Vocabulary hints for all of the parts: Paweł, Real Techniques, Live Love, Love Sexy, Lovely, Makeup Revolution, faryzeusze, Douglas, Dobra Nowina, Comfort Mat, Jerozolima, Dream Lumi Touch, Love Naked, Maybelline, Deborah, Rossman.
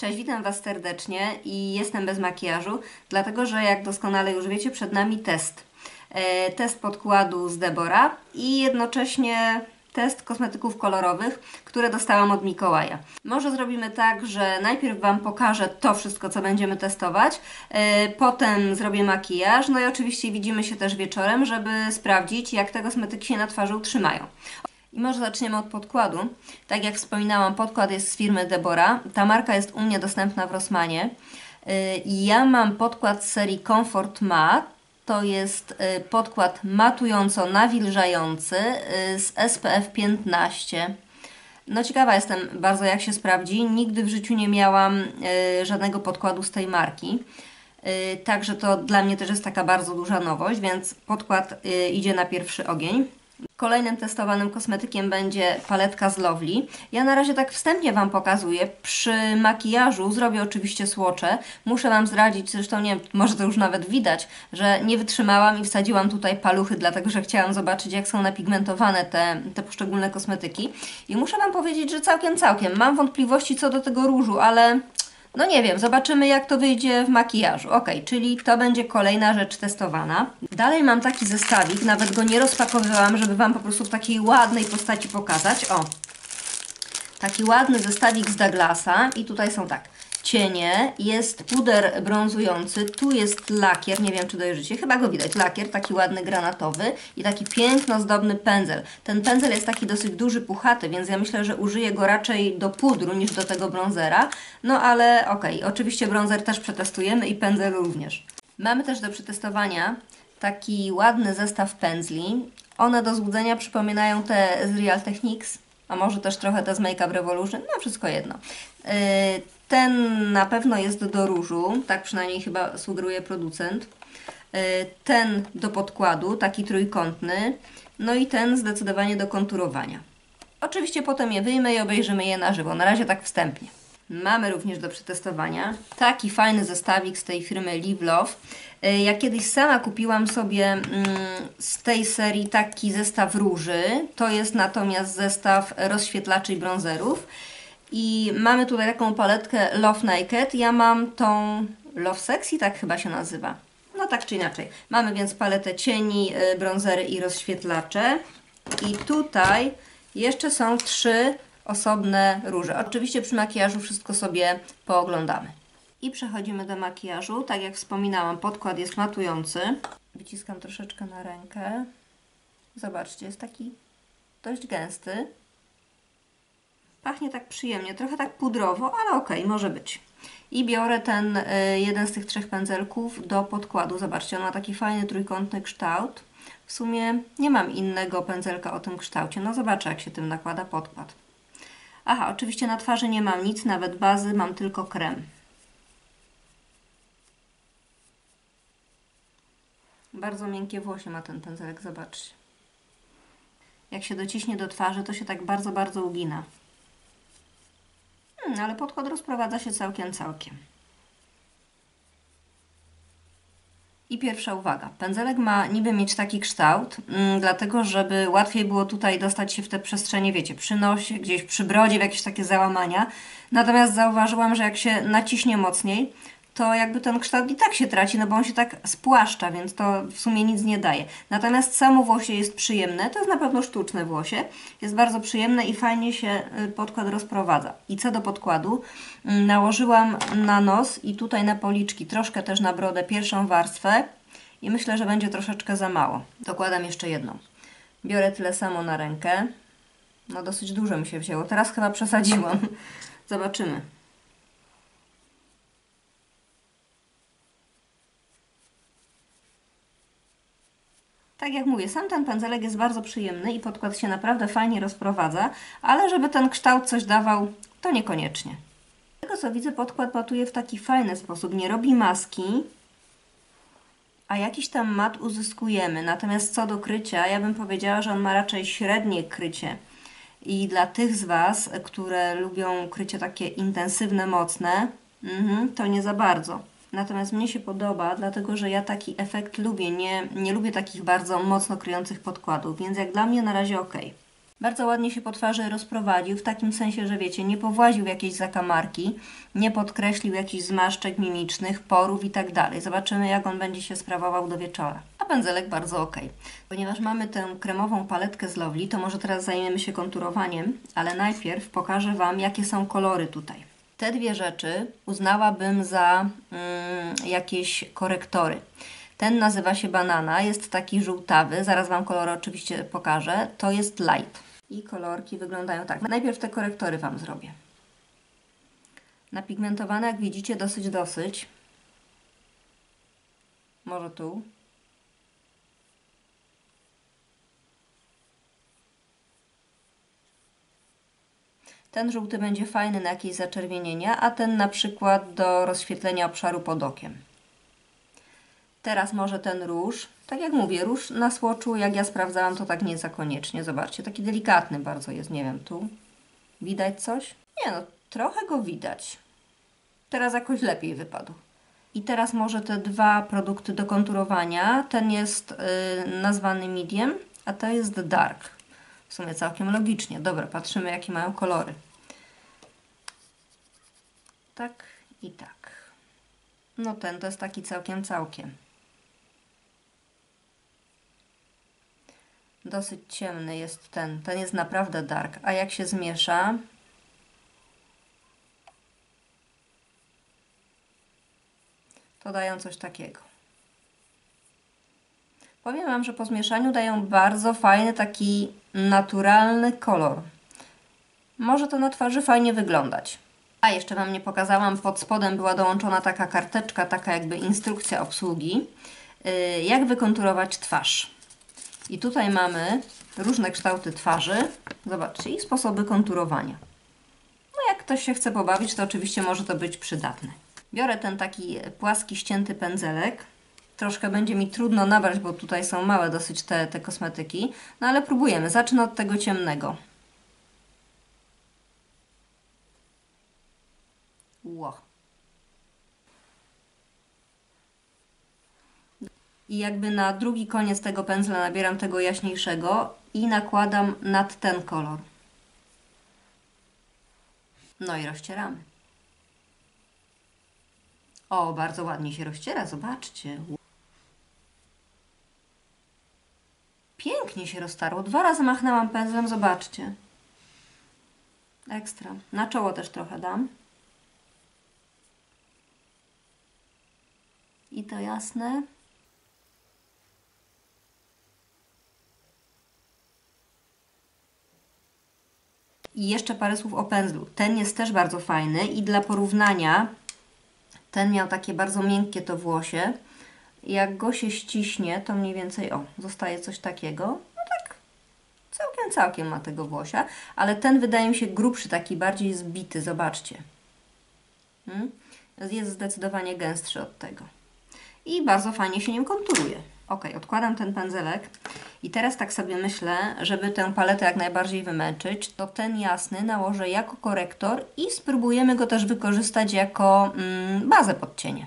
Cześć, witam Was serdecznie i jestem bez makijażu, dlatego że jak doskonale już wiecie, przed nami test. Test podkładu z Deborah i jednocześnie test kosmetyków kolorowych, które dostałam od Mikołaja. Może zrobimy tak, że najpierw Wam pokażę to wszystko, co będziemy testować, potem zrobię makijaż, no i oczywiście widzimy się też wieczorem, żeby sprawdzić, jak te kosmetyki się na twarzy utrzymają. I może zaczniemy od podkładu. Tak jak wspominałam, podkład jest z firmy Deborah. Ta marka jest u mnie dostępna w Rossmanie. Ja mam podkład z serii Comfort Mat. To jest podkład matująco-nawilżający z SPF 15. No ciekawa jestem bardzo, jak się sprawdzi. Nigdy w życiu nie miałam żadnego podkładu z tej marki. Także to dla mnie też jest taka bardzo duża nowość, więc podkład idzie na pierwszy ogień. Kolejnym testowanym kosmetykiem będzie paletka z Lovely. Ja na razie tak wstępnie Wam pokazuję. Przy makijażu zrobię oczywiście swatche. Muszę Wam zdradzić, zresztą nie wiem, może to już nawet widać, że nie wytrzymałam i wsadziłam tutaj paluchy, dlatego że chciałam zobaczyć, jak są napigmentowane te poszczególne kosmetyki. I muszę Wam powiedzieć, że całkiem. Mam wątpliwości co do tego różu, ale no nie wiem, zobaczymy, jak to wyjdzie w makijażu. Ok, czyli to będzie kolejna rzecz testowana. Dalej mam taki zestawik, nawet go nie rozpakowywałam, żeby Wam po prostu w takiej ładnej postaci pokazać. O, taki ładny zestawik z Douglasa i tutaj są tak, cienie, jest puder brązujący, tu jest lakier, nie wiem, czy dojrzycie, chyba go widać, lakier taki ładny, granatowy i taki piękno zdobny pędzel. Ten pędzel jest taki dosyć duży, puchaty, więc ja myślę, że użyję go raczej do pudru niż do tego brązera, no ale okej, oczywiście brązer też przetestujemy i pędzel również. Mamy też do przetestowania taki ładny zestaw pędzli, one do złudzenia przypominają te z Real Techniques, a może też trochę te z Makeup Revolution, no wszystko jedno. Ten na pewno jest do różu, tak przynajmniej chyba sugeruje producent. Ten do podkładu, taki trójkątny, no i ten zdecydowanie do konturowania. Oczywiście potem je wyjmę i obejrzymy je na żywo, na razie tak wstępnie. Mamy również do przetestowania taki fajny zestawik z tej firmy Live Love. Ja kiedyś sama kupiłam sobie z tej serii taki zestaw róży, to jest natomiast zestaw rozświetlaczy i brązerów. I mamy tutaj taką paletkę Love Naked, ja mam tą Love Sexy, tak chyba się nazywa. No tak czy inaczej. Mamy więc paletę cieni, brązery i rozświetlacze. I tutaj jeszcze są trzy osobne róże. Oczywiście przy makijażu wszystko sobie pooglądamy. I przechodzimy do makijażu. Tak jak wspominałam, podkład jest matujący. Wyciskam troszeczkę na rękę. Zobaczcie, jest taki dość gęsty. Pachnie tak przyjemnie, trochę tak pudrowo, ale okej, może być. I biorę ten jeden z tych trzech pędzelków do podkładu. Zobaczcie, on ma taki fajny trójkątny kształt. W sumie nie mam innego pędzelka o tym kształcie. No zobaczę, jak się tym nakłada podkład. Aha, oczywiście na twarzy nie mam nic, nawet bazy, mam tylko krem. Bardzo miękkie włosie ma ten pędzelek, zobaczcie. Jak się dociśnie do twarzy, to się tak bardzo, bardzo ugina. Ale podkład rozprowadza się całkiem. I pierwsza uwaga. Pędzelek ma niby mieć taki kształt, dlatego żeby łatwiej było tutaj dostać się w te przestrzenie, wiecie, przy nosie, gdzieś przy brodzie, w jakieś takie załamania. Natomiast zauważyłam, że jak się naciśnie mocniej, to jakby ten kształt i tak się traci, no bo on się tak spłaszcza, więc to w sumie nic nie daje. Natomiast samo włosie jest przyjemne, to jest na pewno sztuczne włosie, jest bardzo przyjemne i fajnie się podkład rozprowadza. I co do podkładu, nałożyłam na nos i tutaj na policzki, troszkę też na brodę, pierwszą warstwę i myślę, że będzie troszeczkę za mało. Dokładam jeszcze jedną. Biorę tyle samo na rękę, no dosyć dużo mi się wzięło, teraz chyba przesadziłam, zobaczymy. Tak jak mówię, sam ten pędzelek jest bardzo przyjemny i podkład się naprawdę fajnie rozprowadza, ale żeby ten kształt coś dawał, to niekoniecznie. Z tego co widzę, podkład matuje w taki fajny sposób, nie robi maski, a jakiś tam mat uzyskujemy. Natomiast co do krycia, ja bym powiedziała, że on ma raczej średnie krycie. I dla tych z Was, które lubią krycie takie intensywne, mocne, to nie za bardzo. Natomiast mnie się podoba, dlatego że ja taki efekt lubię, nie lubię takich bardzo mocno kryjących podkładów, więc jak dla mnie na razie ok. Bardzo ładnie się po twarzy rozprowadził, w takim sensie, że wiecie, nie powłaził jakiejś zakamarki, nie podkreślił jakichś zmarszczek mimicznych, porów i tak dalej. Zobaczymy, jak on będzie się sprawował do wieczora. A pędzelek bardzo ok. Ponieważ mamy tę kremową paletkę z Lovely, to może teraz zajmiemy się konturowaniem, ale najpierw pokażę Wam, jakie są kolory tutaj. Te dwie rzeczy uznałabym za jakieś korektory. Ten nazywa się Banana, jest taki żółtawy, zaraz Wam kolory oczywiście pokażę. To jest Light. I kolorki wyglądają tak. Najpierw te korektory Wam zrobię. Napigmentowane, jak widzicie, dosyć. Może tu. Ten żółty będzie fajny na jakieś zaczerwienienia, a ten na przykład do rozświetlenia obszaru pod okiem. Teraz może ten róż. Tak jak mówię, róż na słoczu, jak ja sprawdzałam, to tak nie za koniecznie. Zobaczcie, taki delikatny bardzo jest. Nie wiem, tu widać coś? Nie no, trochę go widać. Teraz jakoś lepiej wypadł. I teraz może te dwa produkty do konturowania. Ten jest nazwany medium, a to jest dark. W sumie całkiem logicznie. Dobra, patrzymy, jakie mają kolory. Tak i tak. No ten to jest taki całkiem. Dosyć ciemny jest ten. Ten jest naprawdę dark. A jak się zmiesza? To dają coś takiego. Powiem Wam, że po zmieszaniu dają bardzo fajny, taki naturalny kolor. Może to na twarzy fajnie wyglądać. A jeszcze Wam nie pokazałam, pod spodem była dołączona taka karteczka, taka jakby instrukcja obsługi, jak wykonturować twarz. I tutaj mamy różne kształty twarzy, zobaczcie, i sposoby konturowania. No jak ktoś się chce pobawić, to oczywiście może to być przydatne. Biorę ten taki płaski, ścięty pędzelek. Troszkę będzie mi trudno nabrać, bo tutaj są małe dosyć te kosmetyki, no ale próbujemy. Zacznę od tego ciemnego. Ło. I jakby na drugi koniec tego pędzla nabieram tego jaśniejszego i nakładam nad ten kolor. No i rozcieramy. O, bardzo ładnie się rozciera, zobaczcie. Pięknie się roztarło. 2 razy machnęłam pędzlem, zobaczcie. Ekstra. Na czoło też trochę dam. I to jasne. I jeszcze parę słów o pędzlu. Ten jest też bardzo fajny i dla porównania ten miał takie bardzo miękkie to włosie. Jak go się ściśnie, to mniej więcej, o, zostaje coś takiego. No tak, całkiem ma tego włosia. Ale ten wydaje mi się grubszy, taki bardziej zbity, zobaczcie. Jest zdecydowanie gęstszy od tego. I bardzo fajnie się nim konturuje. Ok, odkładam ten pędzelek i teraz tak sobie myślę, żeby tę paletę jak najbardziej wymęczyć, to ten jasny nałożę jako korektor i spróbujemy go też wykorzystać jako bazę pod cienie.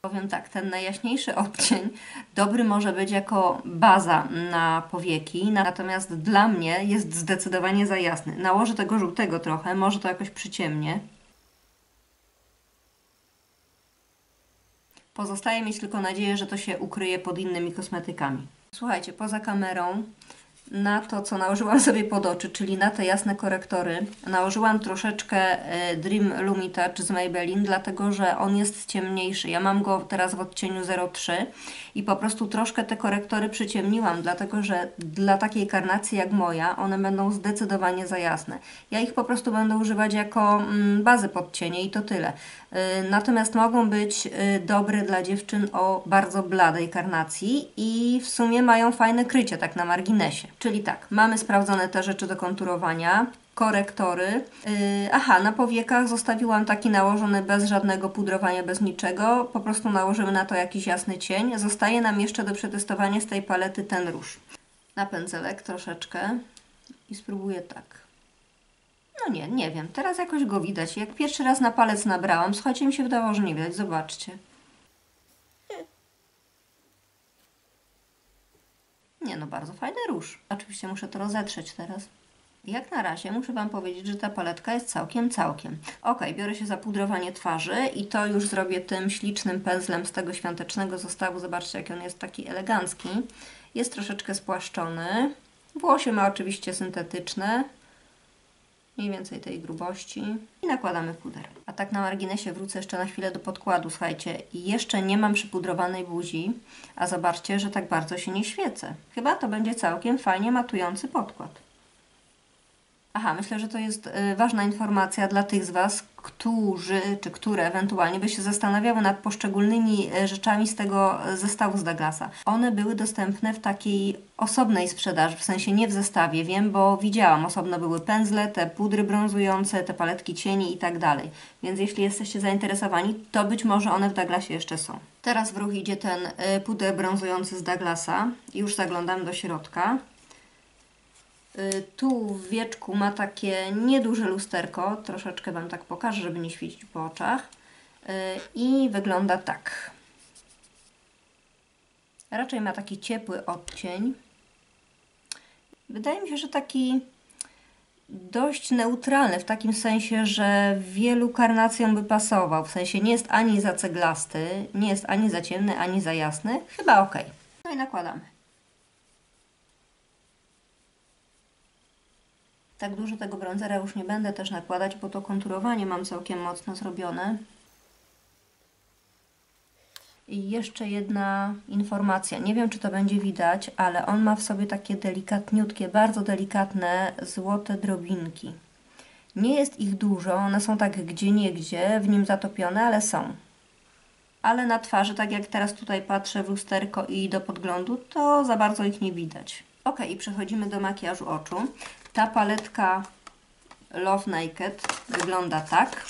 Powiem tak, ten najjaśniejszy odcień dobry może być jako baza na powieki, natomiast dla mnie jest zdecydowanie za jasny. Nałożę tego żółtego trochę, może to jakoś przyciemnie. Pozostaje mieć tylko nadzieję, że to się ukryje pod innymi kosmetykami. Słuchajcie, poza kamerą na to, co nałożyłam sobie pod oczy, czyli na te jasne korektory, nałożyłam troszeczkę Dream Lumi Touch z Maybelline, dlatego że on jest ciemniejszy. Ja mam go teraz w odcieniu 03 i po prostu troszkę te korektory przyciemniłam, dlatego że dla takiej karnacji jak moja, one będą zdecydowanie za jasne. Ja ich po prostu będę używać jako bazy pod cienie i to tyle. Natomiast mogą być dobre dla dziewczyn o bardzo bladej karnacji i w sumie mają fajne krycie, tak na marginesie. Czyli tak, mamy sprawdzone te rzeczy do konturowania, korektory. Aha, na powiekach zostawiłam taki nałożony bez żadnego pudrowania, bez niczego. Po prostu nałożymy na to jakiś jasny cień. Zostaje nam jeszcze do przetestowania z tej palety ten róż. Na pędzelek troszeczkę i spróbuję tak. No nie, nie wiem. Teraz jakoś go widać. Jak pierwszy raz na palec nabrałam, słuchajcie, mi się wydawało, że nie widać. Zobaczcie. Nie no, bardzo fajny róż. Oczywiście muszę to rozetrzeć teraz. Jak na razie muszę Wam powiedzieć, że ta paletka jest całkiem. Ok, biorę się za pudrowanie twarzy i to już zrobię tym ślicznym pędzlem z tego świątecznego zestawu. Zobaczcie, jaki on jest taki elegancki. Jest troszeczkę spłaszczony. Włosie ma oczywiście syntetyczne. Mniej więcej tej grubości. I nakładamy puder. A tak na marginesie wrócę jeszcze na chwilę do podkładu. Słuchajcie, jeszcze nie mam przypudrowanej buzi. A zobaczcie, że tak bardzo się nie świecę. Chyba to będzie całkiem fajnie matujący podkład. Aha, myślę, że to jest ważna informacja dla tych z Was, którzy, czy które ewentualnie by się zastanawiały nad poszczególnymi rzeczami z tego zestawu z Douglasa. One były dostępne w takiej osobnej sprzedaży, w sensie nie w zestawie, wiem, bo widziałam. Osobno były pędzle, te pudry brązujące, te paletki cieni i tak dalej. Więc jeśli jesteście zainteresowani, to być może one w Douglasie jeszcze są. Teraz w ruch idzie ten puder brązujący z Douglasa. Już zaglądam do środka. Tu w wieczku ma takie nieduże lusterko, troszeczkę Wam tak pokażę, żeby nie świecić po oczach. I wygląda tak. Raczej ma taki ciepły odcień. Wydaje mi się, że taki dość neutralny, w takim sensie, że wielu karnacjom by pasował. W sensie nie jest ani za ceglasty, nie jest ani za ciemny, ani za jasny. Chyba ok. No i nakładamy. Tak dużo tego brązera już nie będę też nakładać, bo to konturowanie mam całkiem mocno zrobione. I jeszcze jedna informacja. Nie wiem, czy to będzie widać, ale on ma w sobie takie delikatniutkie, bardzo delikatne złote drobinki. Nie jest ich dużo, one są tak gdzieniegdzie w nim zatopione, ale są. Ale na twarzy, tak jak teraz tutaj patrzę w lusterko i do podglądu, to za bardzo ich nie widać. Ok, i przechodzimy do makijażu oczu. Ta paletka Love Naked wygląda tak.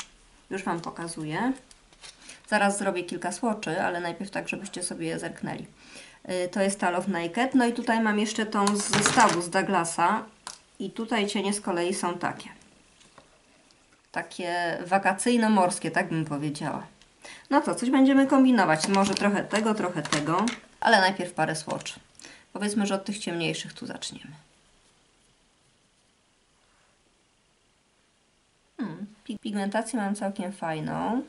Już Wam pokazuję. Zaraz zrobię kilka swatchy, ale najpierw tak, żebyście sobie je zerknęli. To jest ta Love Naked. No i tutaj mam jeszcze tą z zestawu z Douglasa. I tutaj cienie z kolei są takie. Takie wakacyjno-morskie, tak bym powiedziała. No to coś będziemy kombinować. Może trochę tego, ale najpierw parę swatch. Powiedzmy, że od tych ciemniejszych tu zaczniemy. Pigmentację mam całkiem fajną.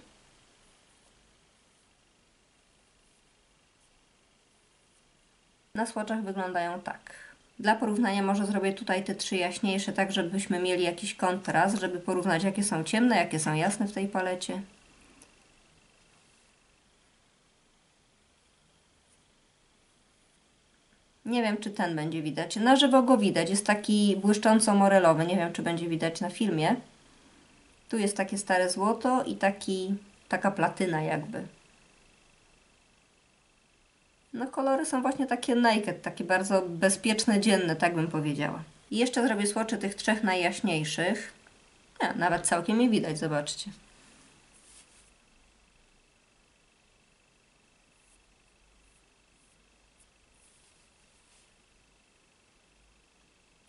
Na swatchach wyglądają tak. Dla porównania może zrobię tutaj te trzy jaśniejsze, tak żebyśmy mieli jakiś kontrast, żeby porównać, jakie są ciemne, jakie są jasne w tej palecie. Nie wiem, czy ten będzie widać. Na żywo go widać. Jest taki błyszcząco morelowy. Nie wiem, czy będzie widać na filmie. Tu jest takie stare złoto i taka platyna jakby. No kolory są właśnie takie naked, takie bardzo bezpieczne, dzienne, tak bym powiedziała. I jeszcze zrobię swatchy tych trzech najjaśniejszych. Ja, nawet całkiem je widać, zobaczcie.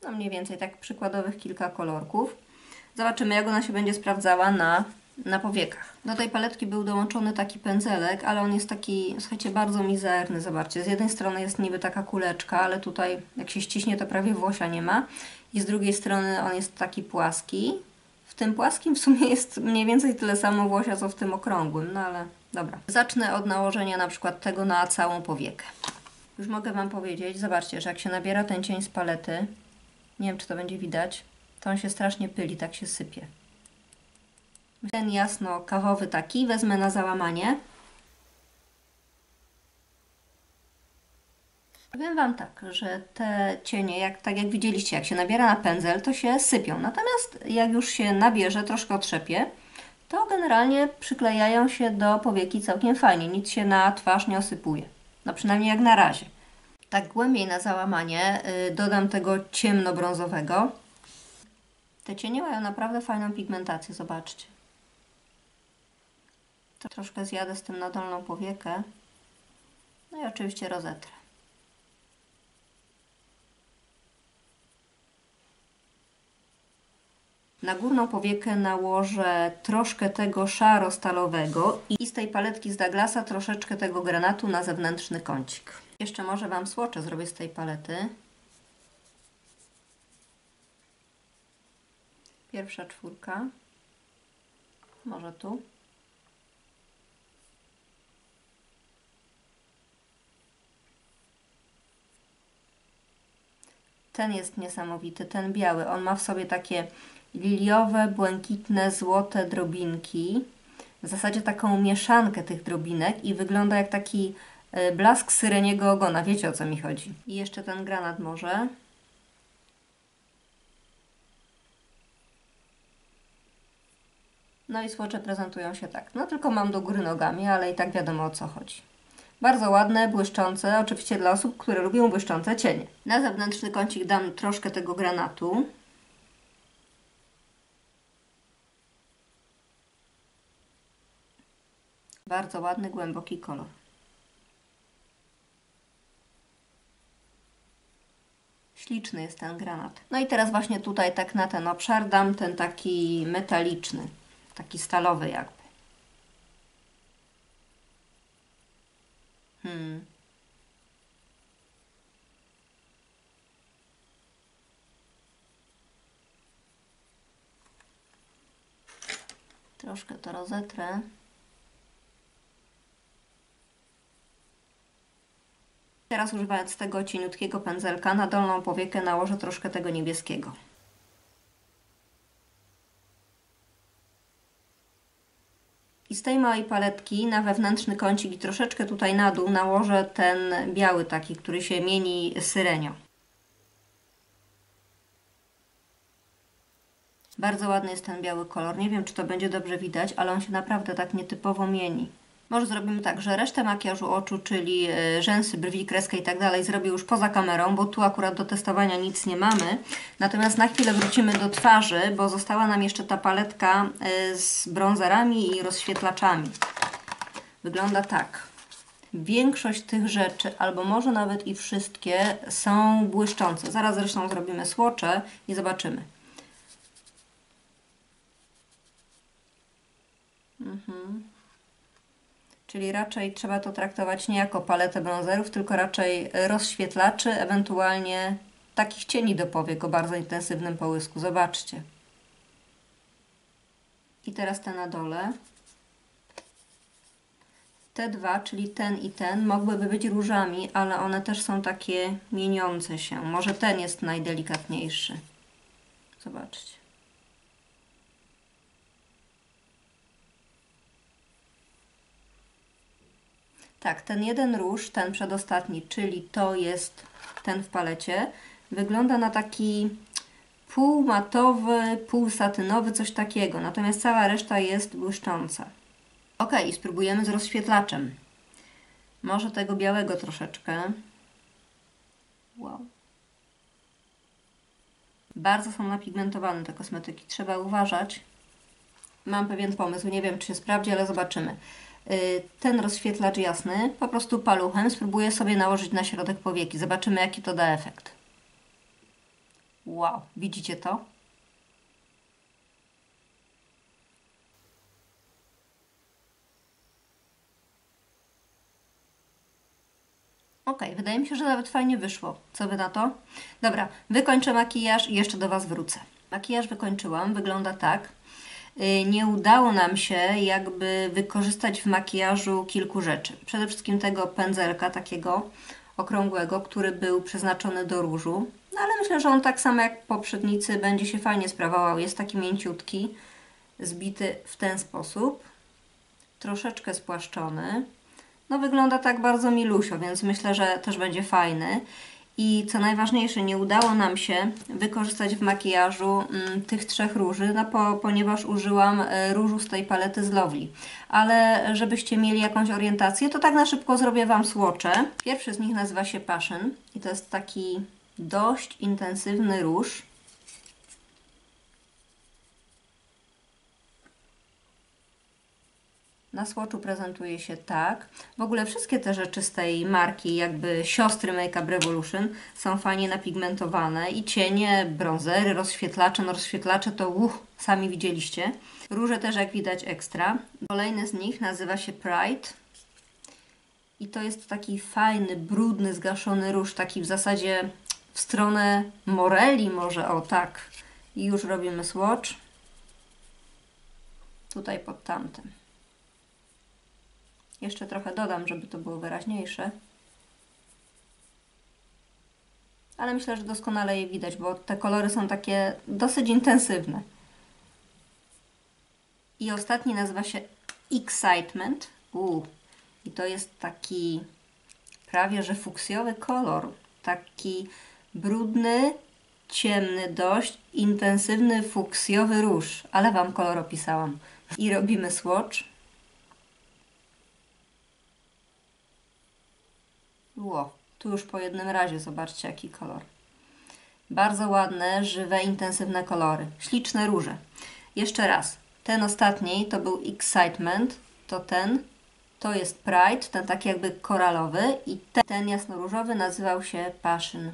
No mniej więcej tak przykładowych kilka kolorków. Zobaczymy, jak ona się będzie sprawdzała na powiekach. Do tej paletki był dołączony taki pędzelek, ale on jest taki, słuchajcie, bardzo mizerny. Zobaczcie, z jednej strony jest niby taka kuleczka, ale tutaj jak się ściśnie, to prawie włosia nie ma. I z drugiej strony on jest taki płaski. W tym płaskim w sumie jest mniej więcej tyle samo włosia, co w tym okrągłym, no ale dobra. Zacznę od nałożenia na przykład tego na całą powiekę. Już mogę Wam powiedzieć, zobaczcie, że jak się nabiera ten cień z palety, nie wiem, czy to będzie widać, to on się strasznie pyli, tak się sypie. Ten jasno-kawowy taki wezmę na załamanie. Powiem Wam tak, że te cienie, tak jak widzieliście, jak się nabiera na pędzel, to się sypią. Natomiast jak już się nabierze, troszkę otrzepie, to generalnie przyklejają się do powieki całkiem fajnie. Nic się na twarz nie osypuje. No przynajmniej jak na razie. Tak głębiej na załamanie dodam tego ciemnobrązowego. Te cienie mają naprawdę fajną pigmentację, zobaczcie. To troszkę zjadę z tym na dolną powiekę. No i oczywiście rozetrę. Na górną powiekę nałożę troszkę tego szaro-stalowego i z tej paletki z Douglasa troszeczkę tego granatu na zewnętrzny kącik. Jeszcze może Wam słocze zrobię z tej palety. Pierwsza czwórka. Może tu. Ten jest niesamowity, ten biały. On ma w sobie takie liliowe, błękitne, złote drobinki. W zasadzie taką mieszankę tych drobinek i wygląda jak taki blask syreniego ogona. Wiecie, o co mi chodzi. I jeszcze ten granat może. No i słocze prezentują się tak. No tylko mam do góry nogami, ale i tak wiadomo, o co chodzi. Bardzo ładne, błyszczące, oczywiście dla osób, które lubią błyszczące cienie. Na zewnętrzny kącik dam troszkę tego granatu. Bardzo ładny, głęboki kolor. Śliczny jest ten granat. No i teraz właśnie tutaj tak na ten obszar dam ten taki metaliczny, taki stalowy jakby. Troszkę to rozetrę. Teraz używając tego cieniutkiego pędzelka na dolną powiekę nałożę troszkę tego niebieskiego. I z tej małej paletki na wewnętrzny kącik i troszeczkę tutaj na dół nałożę ten biały taki, który się mieni syrenio. Bardzo ładny jest ten biały kolor. Nie wiem, czy to będzie dobrze widać, ale on się naprawdę tak nietypowo mieni. Może zrobimy tak, że resztę makijażu oczu, czyli rzęsy, brwi, kreskę i tak dalej zrobię już poza kamerą, bo tu akurat do testowania nic nie mamy. Natomiast na chwilę wrócimy do twarzy, bo została nam jeszcze ta paletka z bronzerami i rozświetlaczami. Wygląda tak. Większość tych rzeczy, albo może nawet i wszystkie, są błyszczące. Zaraz zresztą zrobimy swatche i zobaczymy. Czyli raczej trzeba to traktować nie jako paletę bronzerów, tylko raczej rozświetlaczy, ewentualnie takich cieni do powiek o bardzo intensywnym połysku. Zobaczcie. I teraz te na dole. Te dwa, czyli ten i ten, mogłyby być różami, ale one też są takie mieniące się. Może ten jest najdelikatniejszy. Zobaczcie. Tak, ten jeden róż, ten przedostatni, czyli to jest ten w palecie, wygląda na taki półmatowy, półsatynowy, coś takiego. Natomiast cała reszta jest błyszcząca. Ok, i spróbujemy z rozświetlaczem. Może tego białego troszeczkę. Wow. Bardzo są napigmentowane te kosmetyki, trzeba uważać. Mam pewien pomysł, nie wiem, czy się sprawdzi, ale zobaczymy. Ten rozświetlacz jasny, po prostu paluchem spróbuję sobie nałożyć na środek powieki. Zobaczymy, jaki to da efekt. Wow, widzicie to? Ok, wydaje mi się, że nawet fajnie wyszło. Co Wy na to? Dobra, wykończę makijaż i jeszcze do Was wrócę. Makijaż wykończyłam, wygląda tak. Nie udało nam się jakby wykorzystać w makijażu kilku rzeczy. Przede wszystkim tego pędzelka takiego okrągłego, który był przeznaczony do różu. No ale myślę, że on tak samo jak poprzednicy będzie się fajnie sprawował. Jest taki mięciutki, zbity w ten sposób. Troszeczkę spłaszczony. No wygląda tak bardzo milusio, więc myślę, że też będzie fajny. I co najważniejsze, nie udało nam się wykorzystać w makijażu tych trzech róży, no ponieważ użyłam różu z tej palety z Lovely. Ale żebyście mieli jakąś orientację, to tak na szybko zrobię Wam swatche. Pierwszy z nich nazywa się Passion i to jest taki dość intensywny róż. Na swatchu prezentuje się tak. W ogóle wszystkie te rzeczy z tej marki, jakby siostry Makeup Revolution, są fajnie napigmentowane. I cienie, bronzery, rozświetlacze. No rozświetlacze to sami widzieliście. Róże też jak widać ekstra. Kolejny z nich nazywa się Pride. I to jest taki fajny, brudny, zgaszony róż. Taki w zasadzie w stronę Morelli może, o tak. I już robimy swatch. Tutaj pod tamtym. Jeszcze trochę dodam, żeby to było wyraźniejsze. Ale myślę, że doskonale je widać, bo te kolory są takie dosyć intensywne. I ostatni nazywa się Excitement. I to jest taki prawie że fuksjowy kolor. Taki brudny, ciemny, dość intensywny, fuksjowy róż. Ale Wam kolor opisałam. I robimy swatch. Tu już po jednym razie zobaczcie jaki kolor. Bardzo ładne, żywe, intensywne kolory. Śliczne róże. Jeszcze raz. Ten ostatni to był Excitement. To jest Pride, ten taki jakby koralowy. I ten jasnoróżowy nazywał się Passion.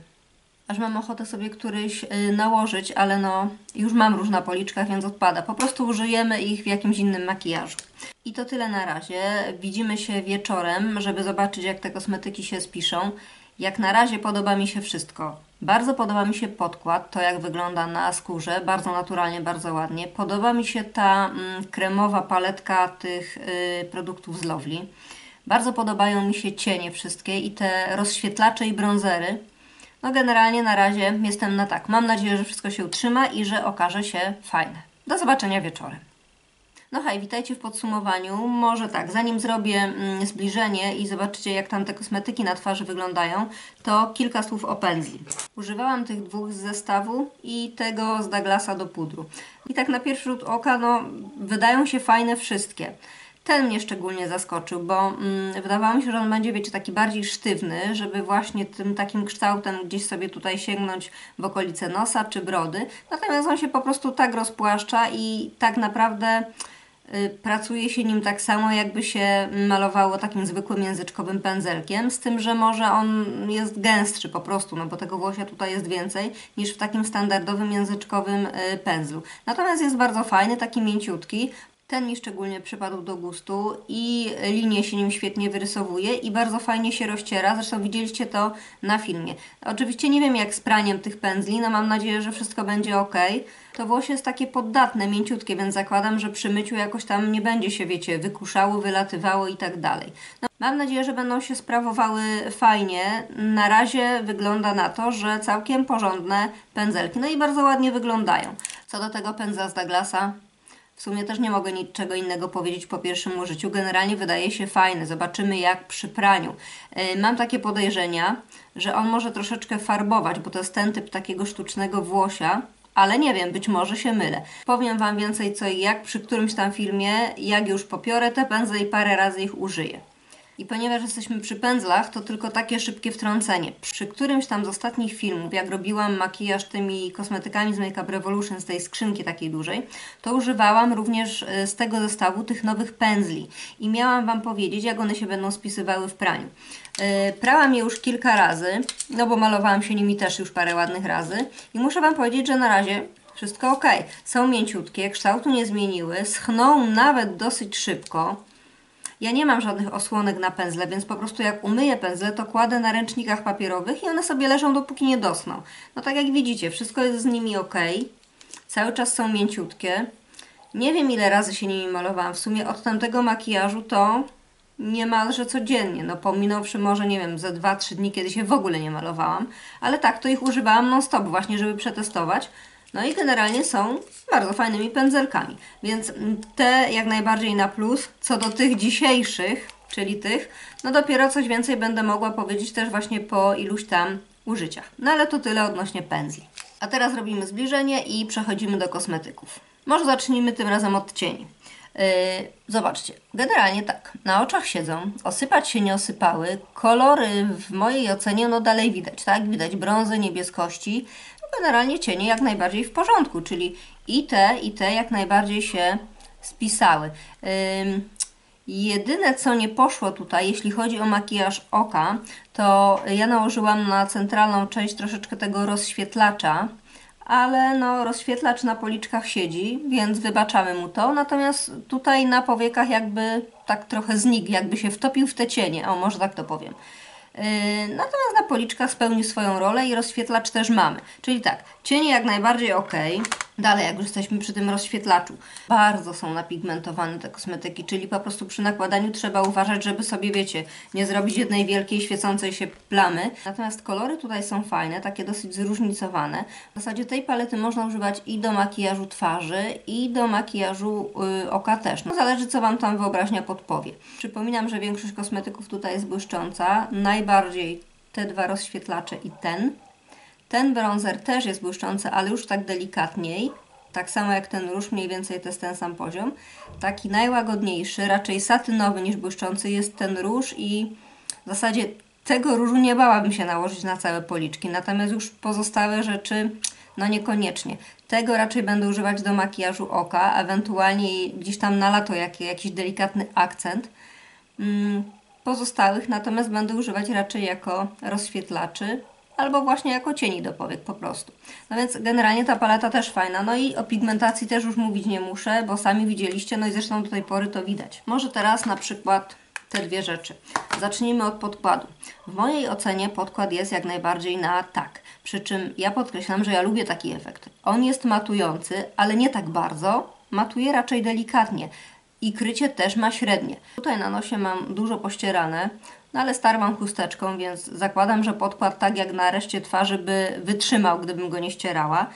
Aż mam ochotę sobie któryś nałożyć, ale no już mam róż na policzkach, więc odpada. Po prostu użyjemy ich w jakimś innym makijażu. I to tyle na razie. Widzimy się wieczorem, żeby zobaczyć jak te kosmetyki się spiszą. Jak na razie podoba mi się wszystko. Bardzo podoba mi się podkład, to jak wygląda na skórze, bardzo naturalnie, bardzo ładnie. Podoba mi się ta kremowa paletka tych produktów z Lovely. Bardzo podobają mi się cienie wszystkie i te rozświetlacze i brązery. No generalnie na razie jestem na tak. Mam nadzieję, że wszystko się utrzyma i że okaże się fajne. Do zobaczenia wieczorem. No hej, witajcie w podsumowaniu. Może tak, zanim zrobię zbliżenie i zobaczycie jak tam te kosmetyki na twarzy wyglądają, to kilka słów o pędzli. Używałam tych dwóch z zestawu i tego z Douglasa do pudru. I tak na pierwszy rzut oka, no wydają się fajne wszystkie. Ten mnie szczególnie zaskoczył, bo wydawało mi się, że on będzie, wiecie, taki bardziej sztywny, żeby właśnie tym takim kształtem gdzieś sobie tutaj sięgnąć w okolice nosa czy brody. Natomiast on się po prostu tak rozpłaszcza i tak naprawdę pracuje się nim tak samo, jakby się malowało takim zwykłym języczkowym pędzelkiem, z tym, że może on jest gęstszy po prostu, no bo tego włosia tutaj jest więcej niż w takim standardowym języczkowym pędzlu. Natomiast jest bardzo fajny, taki mięciutki. Ten mi szczególnie przypadł do gustu i linie się nim świetnie wyrysowuje i bardzo fajnie się rozciera, zresztą widzieliście to na filmie. Oczywiście nie wiem jak z praniem tych pędzli, no mam nadzieję, że wszystko będzie ok. To włos jest takie poddatne, mięciutkie, więc zakładam, że przy myciu jakoś tam nie będzie się, wiecie, wykuszało, wylatywało i tak dalej. No, mam nadzieję, że będą się sprawowały fajnie. Na razie wygląda na to, że całkiem porządne pędzelki, no i bardzo ładnie wyglądają. Co do tego pędzla z Douglasa, w sumie też nie mogę niczego innego powiedzieć po pierwszym użyciu. Generalnie wydaje się fajny. Zobaczymy jak przy praniu. Mam takie podejrzenia, że on może troszeczkę farbować, bo to jest ten typ takiego sztucznego włosia. Ale nie wiem, być może się mylę. Powiem Wam więcej co i jak przy którymś tam filmie, jak już popiorę te pędzle i parę razy ich użyję. I ponieważ jesteśmy przy pędzlach, to tylko takie szybkie wtrącenie. Przy którymś tam z ostatnich filmów, jak robiłam makijaż tymi kosmetykami z Makeup Revolution, z tej skrzynki takiej dużej, to używałam również z tego zestawu tych nowych pędzli. I miałam Wam powiedzieć, jak one się będą spisywały w praniu. Prałam je już kilka razy, no bo malowałam się nimi też już parę ładnych razy. I muszę Wam powiedzieć, że na razie wszystko ok. Są mięciutkie, kształtu nie zmieniły, schną nawet dosyć szybko. Ja nie mam żadnych osłonek na pędzle, więc po prostu jak umyję pędzle, to kładę na ręcznikach papierowych i one sobie leżą dopóki nie dosną. No tak jak widzicie, wszystko jest z nimi ok. Cały czas są mięciutkie. Nie wiem ile razy się nimi malowałam. W sumie od tamtego makijażu to niemalże codziennie. No pominąwszy może, nie wiem, ze 2-3 dni, kiedy się w ogóle nie malowałam. Ale tak, to ich używałam non stop właśnie, żeby przetestować. No i generalnie są bardzo fajnymi pędzelkami, więc te jak najbardziej na plus. Co do tych dzisiejszych, czyli tych, no dopiero coś więcej będę mogła powiedzieć też właśnie po iluś tam użyciach. No ale to tyle odnośnie pędzli. A teraz robimy zbliżenie i przechodzimy do kosmetyków. Może zacznijmy tym razem od cieni. Zobaczcie, generalnie tak, na oczach siedzą, osypać się nie osypały, kolory w mojej ocenie no dalej widać, tak? Widać brązy, niebieskości. Generalnie cienie jak najbardziej w porządku, czyli i te jak najbardziej się spisały. Jedyne co nie poszło tutaj, jeśli chodzi o makijaż oka, to ja nałożyłam na centralną część troszeczkę tego rozświetlacza, ale no rozświetlacz na policzkach siedzi, więc wybaczamy mu to, natomiast tutaj na powiekach jakby tak trochę znikł, jakby się wtopił w te cienie, o może tak to powiem. Natomiast na policzkach spełnił swoją rolę i rozświetlacz też mamy. Czyli tak, cienie jak najbardziej ok. Dalej, jak już jesteśmy przy tym rozświetlaczu, bardzo są napigmentowane te kosmetyki, czyli po prostu przy nakładaniu trzeba uważać, żeby sobie, wiecie, nie zrobić jednej wielkiej, świecącej się plamy. Natomiast kolory tutaj są fajne, takie dosyć zróżnicowane. W zasadzie tej palety można używać i do makijażu twarzy, i do makijażu oka też. No, zależy, co Wam tam wyobraźnia podpowie. Przypominam, że większość kosmetyków tutaj jest błyszcząca. Najbardziej te dwa rozświetlacze i ten. Ten bronzer też jest błyszczący, ale już tak delikatniej. Tak samo jak ten róż, mniej więcej to jest ten sam poziom. Taki najłagodniejszy, raczej satynowy niż błyszczący jest ten róż i w zasadzie tego różu nie bałabym się nałożyć na całe policzki. Natomiast już pozostałe rzeczy, no niekoniecznie. Tego raczej będę używać do makijażu oka, ewentualnie gdzieś tam na lato jakiś delikatny akcent. Pozostałych natomiast będę używać raczej jako rozświetlaczy, albo właśnie jako cieni do powiek po prostu. No więc generalnie ta paleta też fajna. No i o pigmentacji też już mówić nie muszę, bo sami widzieliście, no i zresztą do tej pory to widać. Może teraz na przykład te dwie rzeczy. Zacznijmy od podkładu. W mojej ocenie podkład jest jak najbardziej na tak. Przy czym ja podkreślam, że ja lubię taki efekt. On jest matujący, ale nie tak bardzo. Matuje raczej delikatnie. I krycie też ma średnie. Tutaj na nosie mam dużo pościerane, no ale starłam chusteczką, więc zakładam, że podkład tak jak na reszcie twarzy by wytrzymał, gdybym go nie ścierała.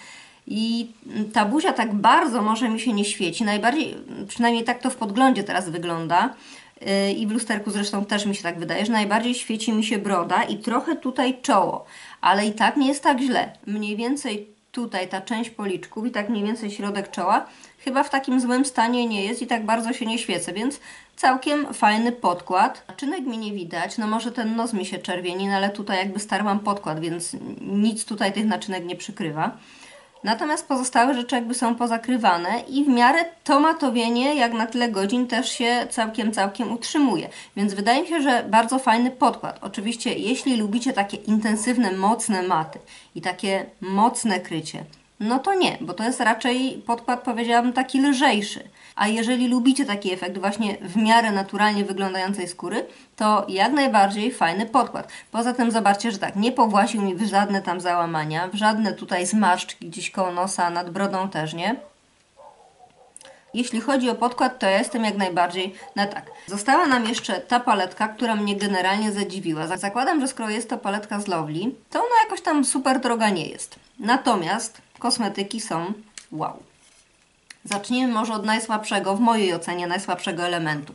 I ta buzia tak bardzo może mi się nie świeci, najbardziej, przynajmniej tak to w podglądzie teraz wygląda i w lusterku zresztą też mi się tak wydaje, że najbardziej świeci mi się broda i trochę tutaj czoło, ale i tak nie jest tak źle. Mniej więcej tutaj ta część policzków i tak mniej więcej środek czoła chyba w takim złym stanie nie jest i tak bardzo się nie świecę, więc całkiem fajny podkład. Naczynek mi nie widać, no może ten nos mi się czerwieni, no ale tutaj jakby starłam podkład, więc nic tutaj tych naczynek nie przykrywa. Natomiast pozostałe rzeczy jakby są pozakrywane i w miarę to matowienie jak na tyle godzin też się całkiem utrzymuje. Więc wydaje mi się, że bardzo fajny podkład. Oczywiście jeśli lubicie takie intensywne, mocne maty i takie mocne krycie, no to nie, bo to jest raczej podkład, powiedziałabym, taki lżejszy. A jeżeli lubicie taki efekt właśnie w miarę naturalnie wyglądającej skóry, to jak najbardziej fajny podkład. Poza tym zobaczcie, że tak, nie powłasił mi w żadne tam załamania, w żadne tutaj zmarszczki gdzieś koło nosa, nad brodą też nie. Jeśli chodzi o podkład, to ja jestem jak najbardziej na tak. Została nam jeszcze ta paletka, która mnie generalnie zadziwiła. Zakładam, że skoro jest to paletka z Lovely, to ona jakoś tam super droga nie jest. Natomiast kosmetyki są wow. Zacznijmy może od najsłabszego, w mojej ocenie najsłabszego elementu.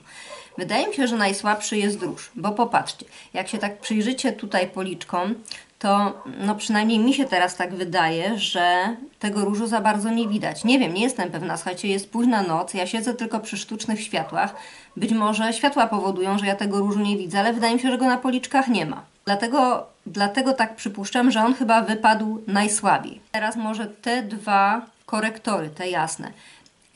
Wydaje mi się, że najsłabszy jest róż, bo popatrzcie, jak się tak przyjrzycie tutaj policzkom, to no przynajmniej mi się teraz tak wydaje, że tego różu za bardzo nie widać. Nie wiem, nie jestem pewna, słuchajcie, jest późna noc, ja siedzę tylko przy sztucznych światłach. Być może światła powodują, że ja tego różu nie widzę, ale wydaje mi się, że go na policzkach nie ma. Dlatego tak przypuszczam, że on chyba wypadł najsłabiej. Teraz może te dwa korektory, te jasne.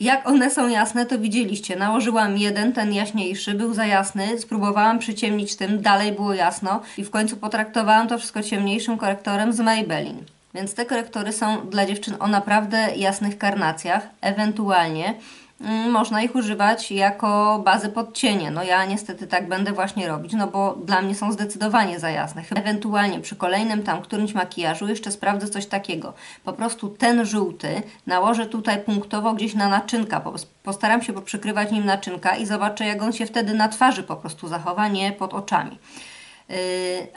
Jak one są jasne, to widzieliście. Nałożyłam jeden, ten jaśniejszy, był za jasny, spróbowałam przyciemnić tym, dalej było jasno i w końcu potraktowałam to wszystko ciemniejszym korektorem z Maybelline. Więc te korektory są dla dziewczyn o naprawdę jasnych karnacjach, ewentualnie można ich używać jako bazy pod cienie. No ja niestety tak będę właśnie robić, no bo dla mnie są zdecydowanie za jasne. Ewentualnie przy kolejnym tam którymś makijażu jeszcze sprawdzę coś takiego. Po prostu ten żółty nałożę tutaj punktowo gdzieś na naczynka. Postaram się poprzykrywać nim naczynka i zobaczę, jak on się wtedy na twarzy po prostu zachowa, nie pod oczami.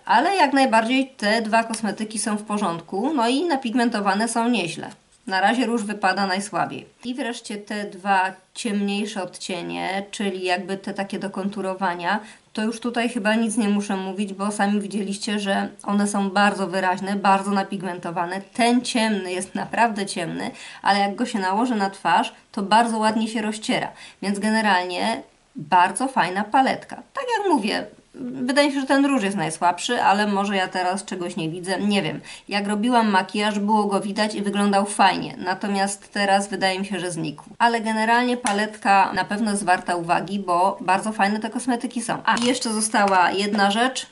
Ale jak najbardziej te dwa kosmetyki są w porządku, no i napigmentowane są nieźle. Na razie róż wypada najsłabiej. I wreszcie te dwa ciemniejsze odcienie, czyli jakby te takie do konturowania, to już tutaj chyba nic nie muszę mówić, bo sami widzieliście, że one są bardzo wyraźne, bardzo napigmentowane. Ten ciemny jest naprawdę ciemny, ale jak go się nałoży na twarz, to bardzo ładnie się rozciera. Więc generalnie bardzo fajna paletka. Tak jak mówię, Wydaje mi się, że ten róż jest najsłabszy, ale może ja teraz czegoś nie widzę, nie wiem. Jak robiłam makijaż, było go widać i wyglądał fajnie, natomiast teraz wydaje mi się, że znikł. Ale generalnie paletka na pewno jest warta uwagi, bo bardzo fajne te kosmetyki są. A, jeszcze została jedna rzecz,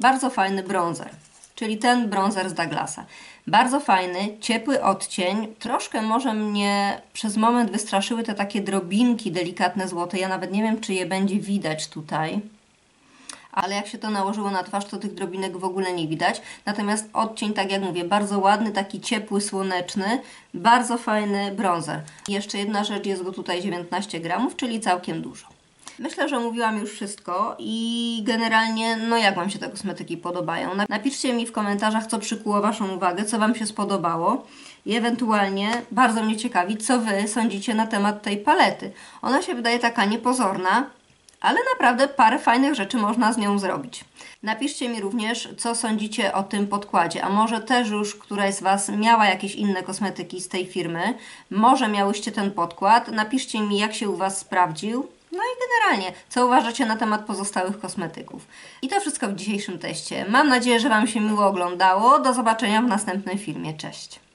bardzo fajny bronzer, czyli ten bronzer z Douglasa. Bardzo fajny, ciepły odcień. Troszkę może mnie przez moment wystraszyły te takie drobinki delikatne złote. Ja nawet nie wiem, czy je będzie widać tutaj. Ale jak się to nałożyło na twarz, to tych drobinek w ogóle nie widać. Natomiast odcień, tak jak mówię, bardzo ładny, taki ciepły, słoneczny. Bardzo fajny bronzer. I jeszcze jedna rzecz, jest go tutaj 19 gramów, czyli całkiem dużo. Myślę, że mówiłam już wszystko i generalnie, no jak Wam się te kosmetyki podobają. Napiszcie mi w komentarzach, co przykuło Waszą uwagę, co Wam się spodobało i ewentualnie bardzo mnie ciekawi, co Wy sądzicie na temat tej palety. Ona się wydaje taka niepozorna, ale naprawdę parę fajnych rzeczy można z nią zrobić. Napiszcie mi również, co sądzicie o tym podkładzie, a może też już któraś z Was miała jakieś inne kosmetyki z tej firmy, może miałyście ten podkład, napiszcie mi, jak się u Was sprawdził. No i generalnie, co uważacie na temat pozostałych kosmetyków. I to wszystko w dzisiejszym teście. Mam nadzieję, że Wam się miło oglądało. Do zobaczenia w następnym filmie. Cześć!